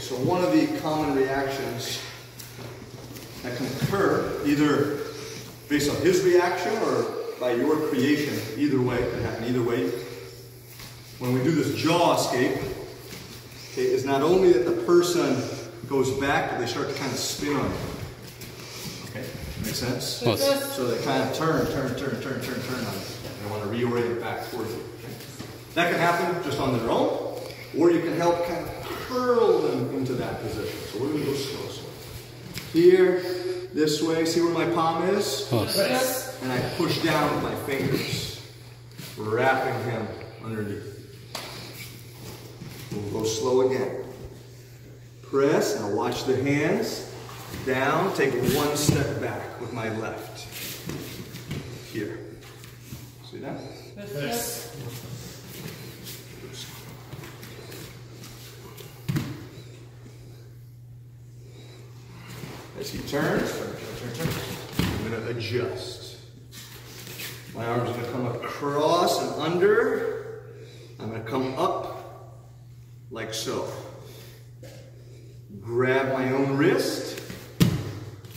So one of the common reactions that can occur, either based on his reaction or by your creation, either way, it can happen either way, when we do this jaw escape, okay, is not only that the person goes back, but they start to kind of spin on you. Okay, make sense? Yes. So they kind of turn on you. They want to reorient it back towards you. Okay? That can happen just on their own, or you can help kind of curl them into that position. So we're going to go slow, slow. Here, this way, see where my palm is? Yes. And I push down with my fingers, wrapping him underneath. We'll go slow again. Press, now watch the hands. Down, take one step back with my left. Here. See that? Yes. As he turns, I'm going to adjust. My arms are going to come across and under. I'm going to come up like so. Grab my own wrist,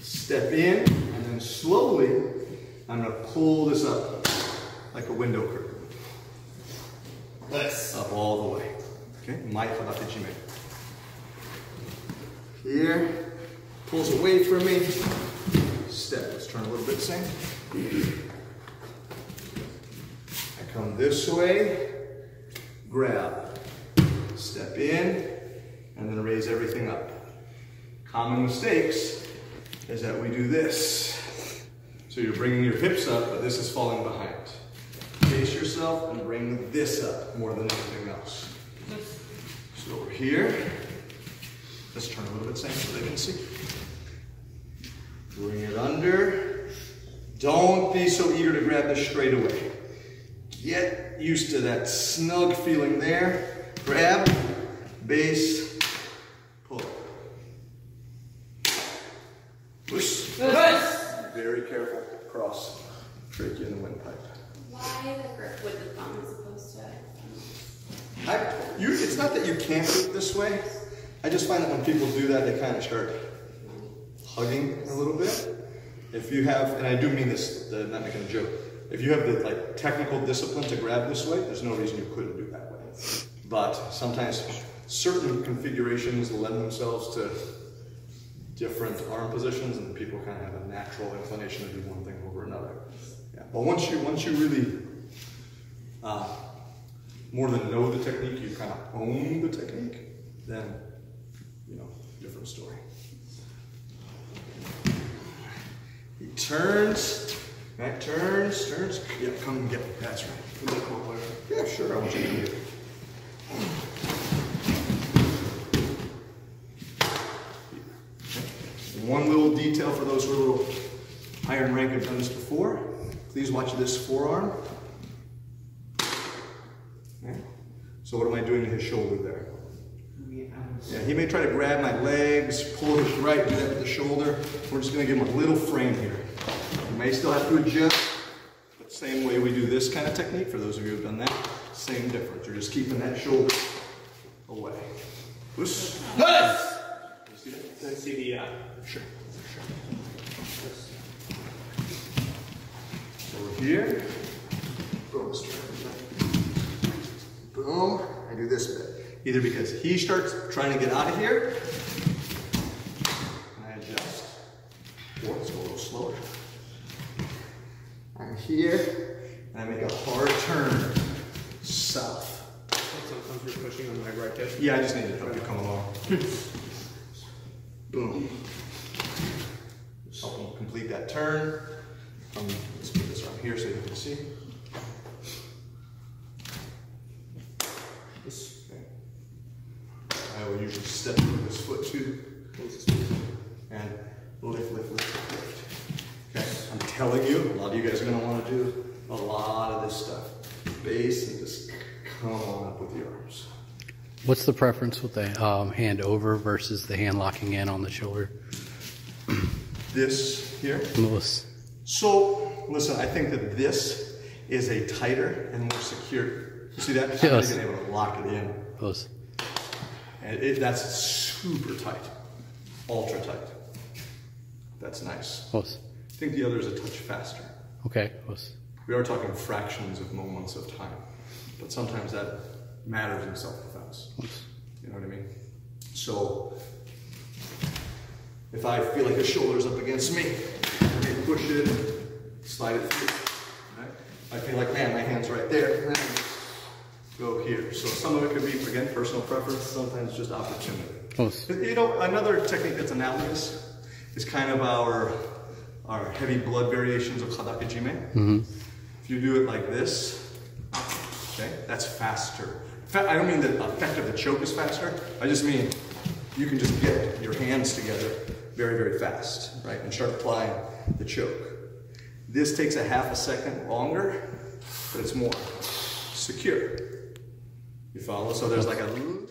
step in, and then slowly I'm going to pull this up like a window curtain. Yes. Up all the way. Okay, Mae Hadaka Jime. Here, pulls away from me. Step, let's turn a little bit, same. I come this way, grab, step in, and then raise everything up. Common mistakes is that we do this. So you're bringing your hips up, but this is falling behind. Face yourself and bring this up more than anything else. So we're here. Let's turn a little bit same so they can see. Bring it under. Don't be so eager to grab this straight away. Get used to that snug feeling there. Grab, base, pull. Push. Yes. Very careful. Cross. Trachea in the windpipe. Why the grip with the thumb as opposed to? It's not that you can't do it this way. I just find that when people do that, they kind of start hugging a little bit. If you have, and I do mean this, I'm not making a joke. If you have the technical discipline to grab this way, there's no reason you couldn't do that way. But sometimes certain configurations lend themselves to different arm positions, and people kind of have a natural inclination to do one thing over another. Yeah. But once you really more than know the technique, you kind of own the technique. Then, you know, different story. He turns, back turns. Yeah, come and get me. That's right. Yeah, sure. I want you to do it. And one little detail for those who are a little higher in rank and have done this before. Please watch this forearm. Yeah. So what am I doing to his shoulder there? Yeah, he may try to grab my legs, pull his right, do that with the shoulder. We're just going to give him a little frame here. You may still have to adjust, but same way we do this kind of technique, for those of you who have done that, same difference. You're just keeping that shoulder away. Push. Nice! Can I see the, Sure. So we're here. Boom. I do this bit. Either because he starts trying to get out of here, and I adjust, or let's go a little slower. I'm here, and I make a hard turn south. Sometimes you're pushing on my right hip. Yeah, I just need to help you come along. Boom. Help him complete that turn. Let's put this around here so you can see. I will usually step with this foot too, and lift. Okay, I'm telling you, a lot of you guys are going to want to do a lot of this stuff. Base and just come on up with the arms. What's the preference with the hand over versus the hand locking in on the shoulder? This here? Lewis. So, listen, I think that this is a tighter and more secure. You see that? Yes. I'm not even able to lock it in. Close. And that's super tight, ultra tight. That's nice. Yes. I think the other is a touch faster. Okay. Yes. We are talking fractions of moments of time, but sometimes that matters in self-defense. Yes. You know what I mean? So if I feel like the shoulder's up against me, I may push it, slide it through. Right? I feel like, man, my hand's right there. Man, go here. So some of it could be, again, personal preference, sometimes just opportunity. Yes. You know, another technique that's analogous is kind of our heavy blood variations of Hadaka Jime. Mm-hmm. If you do it like this, okay, that's faster. I don't mean the effect of the choke is faster. I just mean you can just get your hands together very, very fast, right? And start applying the choke. This takes a half a second longer, but it's more secure. You follow? So there's like a